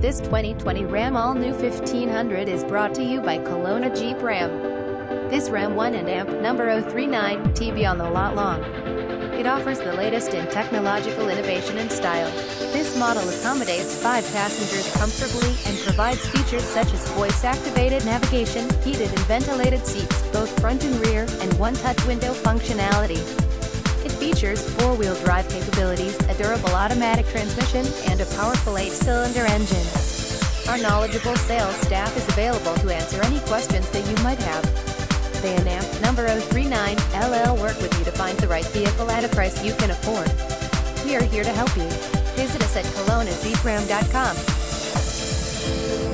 This 2020 Ram all-new 1500 is brought to you by Kelowna Jeep Ram. This Ram won an AMP number 039 TV on the lot long. It offers the latest in technological innovation and style. This model accommodates 5 passengers comfortably and provides features such as voice-activated navigation, heated and ventilated seats, both front and rear, and one-touch window functionality. It features 4-wheel drive capabilities, a durable automatic transmission, and a powerful 8-cylinder engine. Our knowledgeable sales staff is available to answer any questions that you might have. They and AMP number 039 LL work with you to find the right vehicle at a price you can afford. We are here to help you. Visit us at KelownaJeepRam.com.